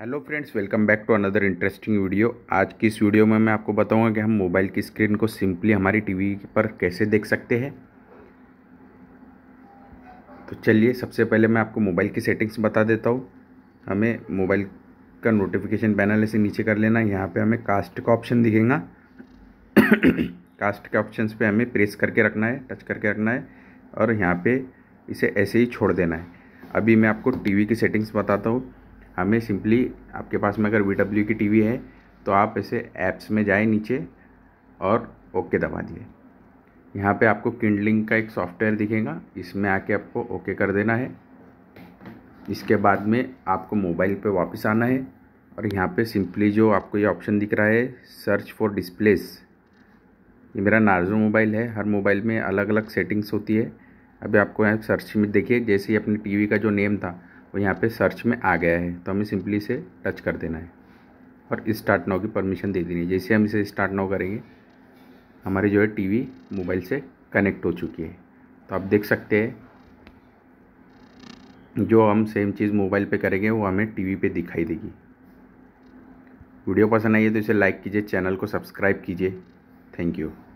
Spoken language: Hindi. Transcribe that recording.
Hello friends, welcome back to another interesting video. आज की इस वीडियो में मैं आपको बताऊंगा कि हम मोबाइल की स्क्रीन को सिंपली हमारी टीवी पर कैसे देख सकते हैं। तो चलिए, सबसे पहले मैं आपको मोबाइल की सेटिंग्स बता देता हूं। हमें मोबाइल का नोटिफिकेशन पैनल ऐसे नीचे कर लेना। यहाँ पे हमें कास्ट का ऑप्शन दिखेगा। कास्ट के ऑप्शन पर हमें प्रेस करके रखना है, टच करके रखना है और यहाँ पर इसे ऐसे ही छोड़ देना है। अभी मैं आपको टीवी की सेटिंग्स बताता हूँ। हमें सिंपली, आपके पास में अगर VW की टीवी है तो आप ऐसे ऐप्स में जाए नीचे और ओके दबा दिए। यहाँ पे आपको Kindlink का एक सॉफ्टवेयर दिखेगा, इसमें आके आपको ओके कर देना है। इसके बाद में आपको मोबाइल पे वापस आना है और यहाँ पे सिंपली जो आपको ये ऑप्शन दिख रहा है, सर्च फॉर डिस्प्लेस। ये मेरा नार्जो मोबाइल है, हर मोबाइल में अलग अलग सेटिंग्स होती है। अभी आपको यहाँ सर्च में देखिए, जैसे ही अपनी टीवी का जो नेम था वो यहाँ पे सर्च में आ गया है, तो हमें सिंपली इसे टच कर देना है और स्टार्ट नाउ की परमिशन दे देनी है। जैसे हम इसे स्टार्ट नाउ करेंगे, हमारी जो है टीवी मोबाइल से कनेक्ट हो चुकी है। तो आप देख सकते हैं जो हम सेम चीज़ मोबाइल पे करेंगे वो हमें टीवी पे दिखाई देगी। वीडियो पसंद आई है तो इसे लाइक कीजिए, चैनल को सब्सक्राइब कीजिए। Thank you.